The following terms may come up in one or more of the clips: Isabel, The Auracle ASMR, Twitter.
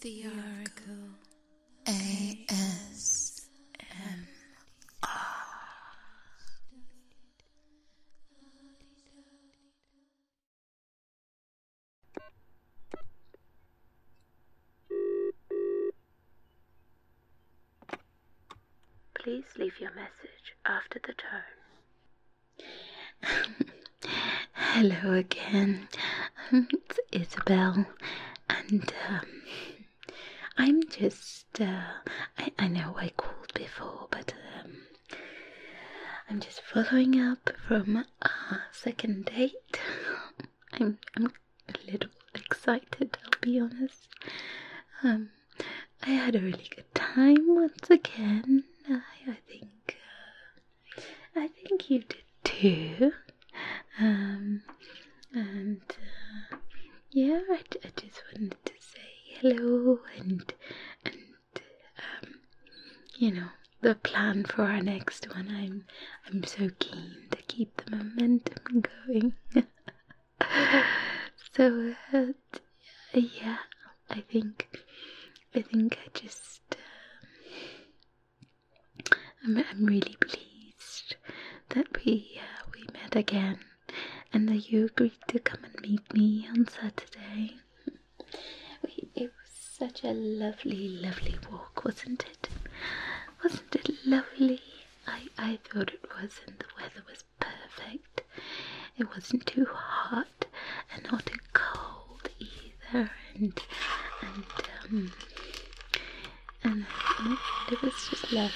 The Auracle ASMR. Please leave your message after the tone. Hello again, it's Isabel, and I'm just, I know I called before, but I'm just following up from our second date. I'm a little excited, I'll be honest. I had a really good time once again. I think you did too. Yeah, I just wanted to say hello and you know, the plan for our next one. I'm so keen to keep the momentum going. So yeah, I think I just I'm really pleased that we met again, and that you agreed to come and meet me on Saturday. It was such a lovely walk, wasn't it? Wasn't it lovely? I thought it was, and the weather was perfect. It wasn't too hot and not too cold either, and it was just lovely.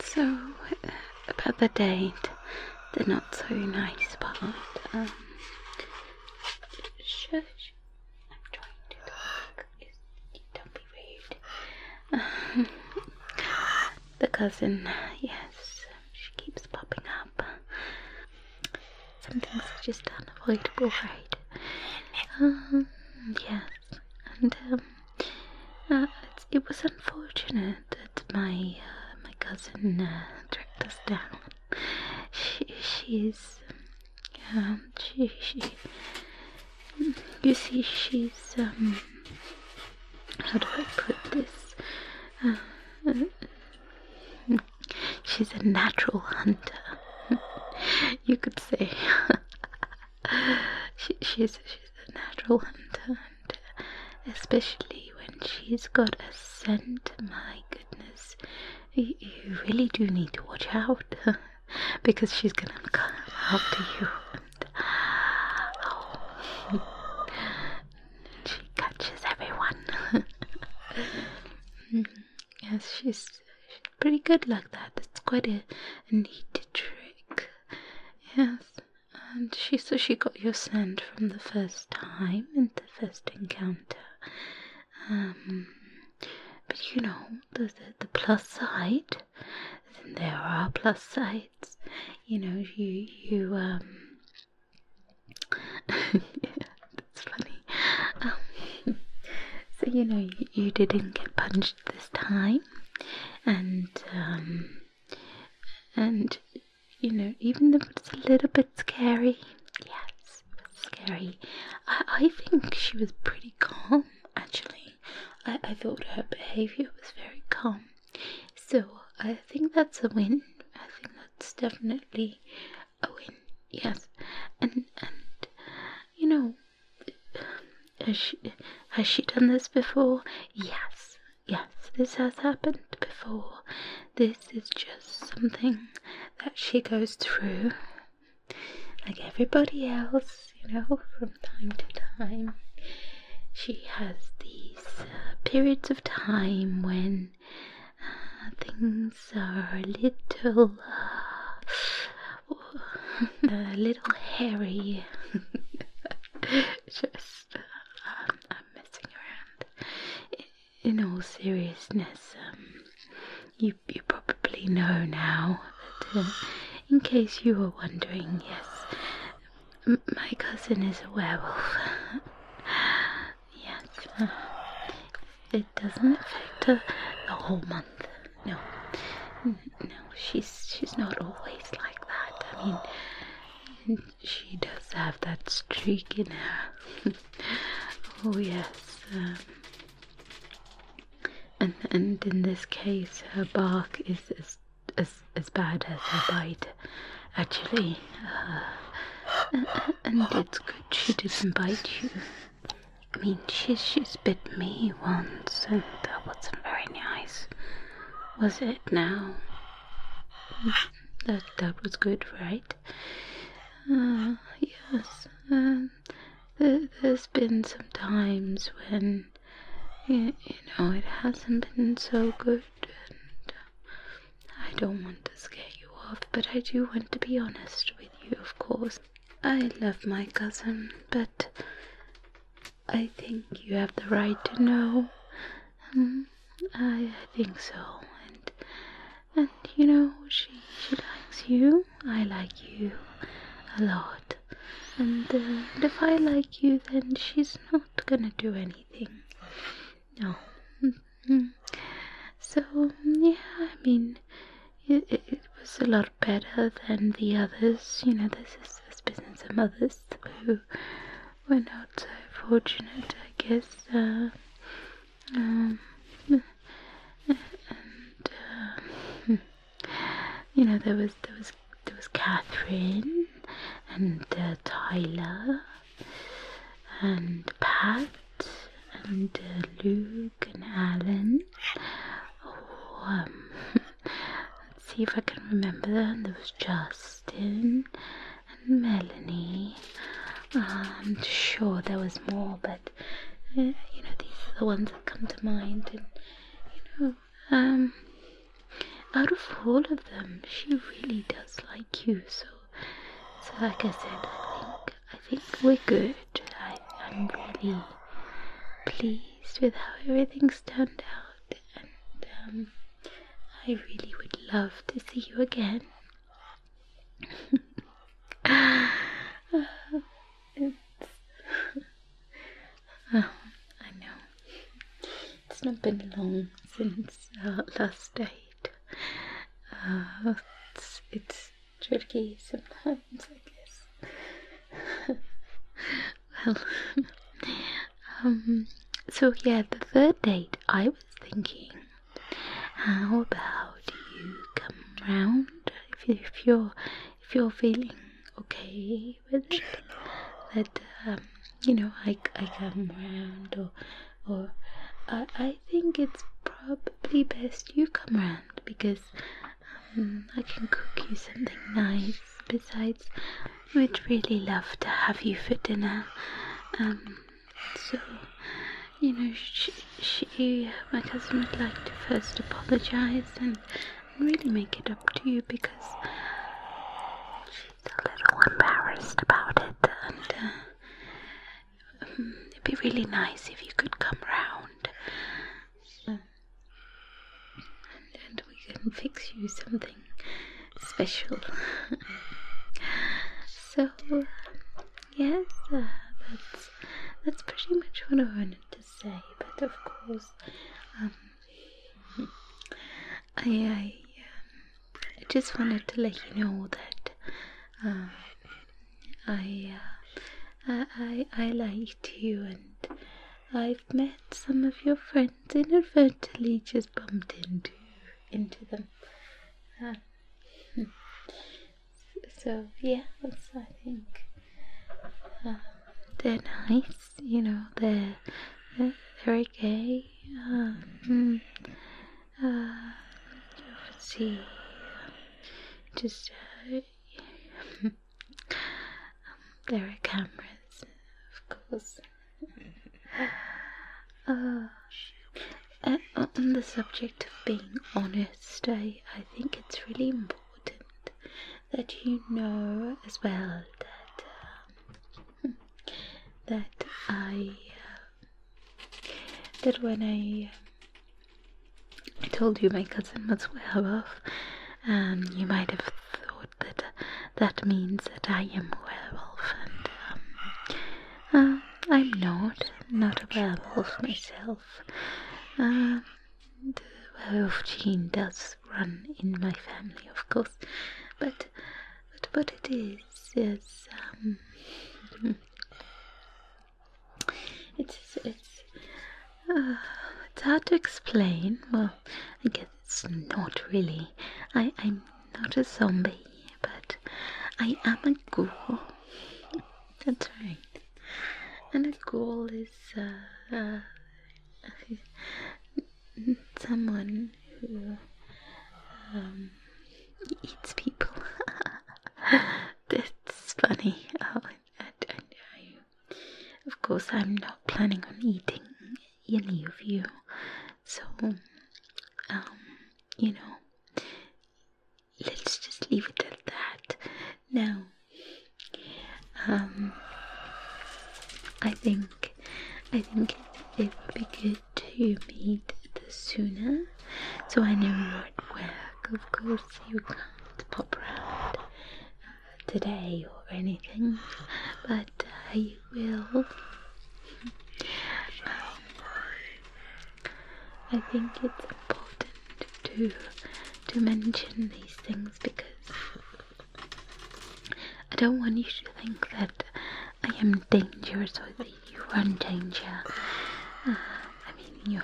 So about the date, the not so nice part. Shush. I'm trying to talk. Don't be rude. The cousin, yes, she keeps popping up. Some things are just unavoidable, right? Yes, and it was unfortunate that my cousin tracked us down. She's you see, she's how do I put this? She's a natural hunter, you could say. She's a natural hunter, and especially when she's got a scent, my goodness, you really do need to watch out, because she's gonna come after you, and oh, she catches everyone. Yes, she's pretty good like that. It's quite a neat trick. Yes, and she got your scent from the first time and the first encounter. But you know, the plus side, there are plus sides, you know, you yeah, that's funny. So you know, you didn't get punched this time, and you know, even though it's a little bit scary, yes, scary, I think she was pretty calm, actually. I thought her behaviour was very calm, so I think that's a win. I think that's definitely a win, yes. And you know, has she done this before? Yes, this has happened before. This is just something that she goes through, like everybody else, you know, from time to time. She has these periods of time when things are a little hairy. Just I'm messing around. In all seriousness, you probably know now. That, in case you were wondering, yes, my cousin is a werewolf. It doesn't affect her the whole month. No, she's not always like that. I mean, And she does have that streak in her. Oh yes. And in this case, her bark is as bad as her bite, actually. And it's good she didn't bite you. I mean, she's bit me once, and that wasn't very nice, was it? Now, that was good, right? Yes. There's been some times when, you know, it hasn't been so good, and I don't want to scare you off, but I do want to be honest with you, of course. I love my cousin, but I think you have the right to know. I think so, and you know, she likes you, I like you a lot, and if I like you, then she's not gonna do anything. No. So, yeah, I mean, it was a lot better than the others. You know, there's been some others who were not so fortunate, I guess. You know, there was Catherine and Tyler and Pat. And Luke and Alan. Oh, let's see if I can remember them. There was Justin and Melanie. I'm sure there was more, but you know, these are the ones that come to mind. And you know, out of all of them, she really does like you. So like I said, I think we're good. I'm really pleased with how everything's turned out, and I really would love to see you again. I know it's not been long since our last date. It's tricky sometimes, I guess. Well. So yeah, the third date, I was thinking, how about you come round if you're feeling okay with it, that you know, I come round, or I think it's probably best you come round, because I can cook you something nice. Besides, we'd really love to have you for dinner. So, you know, my cousin would like to first apologize and really make it up to you, because she's a little embarrassed about it, and it'd be really nice if you could come round, and we can fix you something special. So, yes, that's pretty much what I wanted to say, but of course, I just wanted to let you know that I liked you, and I've met some of your friends, inadvertently just bumped into them. So yeah, that's, I think. They're nice, you know, they're very gay. Let's see, just, there are cameras, of course. On the subject of being honest, I think it's really important that you know as well that that when I told you my cousin was well off, you might have thought that that means that I am a werewolf, and I'm not a werewolf myself. The werewolf gene does run in my family, of course, but what it is is it's hard to explain. Well, I guess it's not really. I'm not a zombie, but I am a ghoul. That's right. And a ghoul is someone who eats people. That's funny. Oh, I, of course, I'm not planning on eating any of you. So, you know, let's just leave it at that. Now, I think it would be good to meet the sooner, so I know you're at work. Of course, you can't pop around today or anything, but I will. I think it's important to mention these things because I don't want you to think that I am dangerous or that you are in danger. I mean,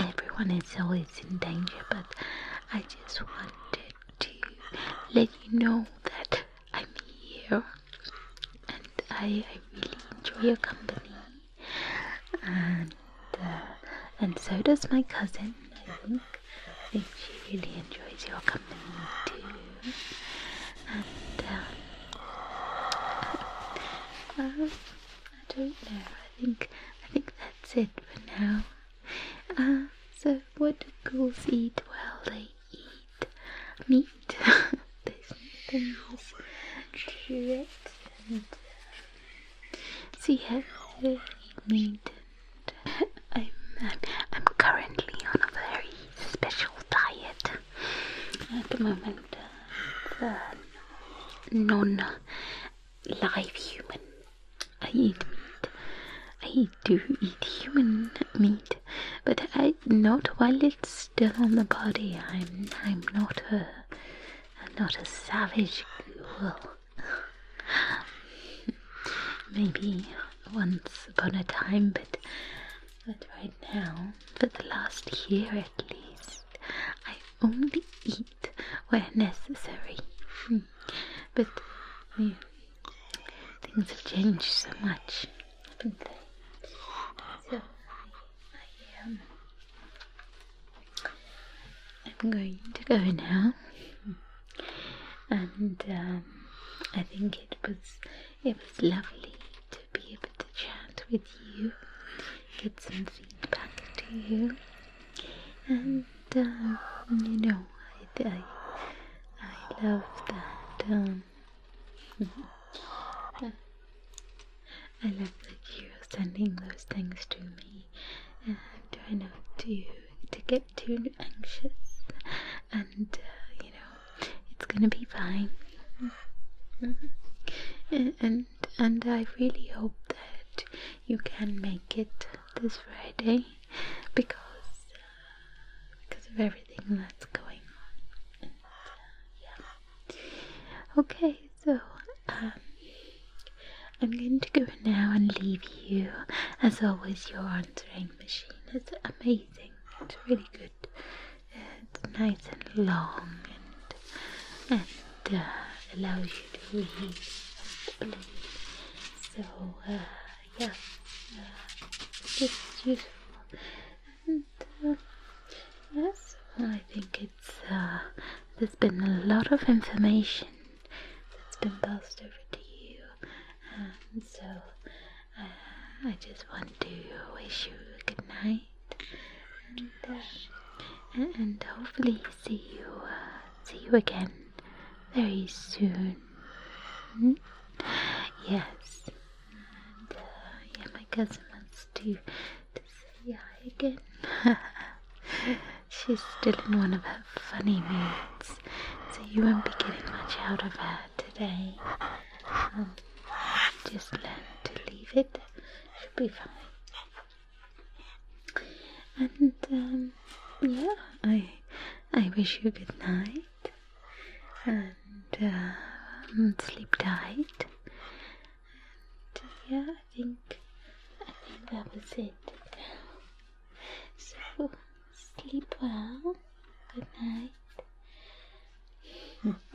everyone is always in danger, but I just wanted to let you know that I'm here and I really enjoy your company, and so does my cousin. I think she really enjoys your company too. And I don't know. I think that's it for now. So what do ghouls eat? Well, they eat meat. There's nothing else to it. And so yeah, they eat meat. And I'm currently on a very special diet at the moment. Non-live human. I eat meat. I do eat human meat, but not while it's still on the body. I'm not a savage ghoul. Maybe once upon a time, but right now, for the last year at least, I only eat where necessary. But things have changed so much, haven't they? So I'm going to go now, and I think it was lovely to be able to chat with you, get some feedback to you, and you know, I love that. I love that you are sending those things to me. I'm trying not to get too anxious, and you know, it's gonna be fine. And I really hope that you can make it this Friday, because of everything that's going on. And, yeah. Okay, so I'm going to go now and leave you. As always, your answering machine is amazing. It's really good. It's nice and long, and allows you to read. So yeah, it's useful. And yes, well, I think it's there's been a lot of information that's been passed over to you, and so I just want to wish you a good night, and hopefully see you again very soon. Yes, and yeah, my cousin wants to say hi again. She's still in one of her funny moods, so you won't be getting much out of her today. Just learn to leave it. She'll be fine. And yeah, I wish you a good night, and sleep tight. yeah, I think that was it. So sleep well. Good night.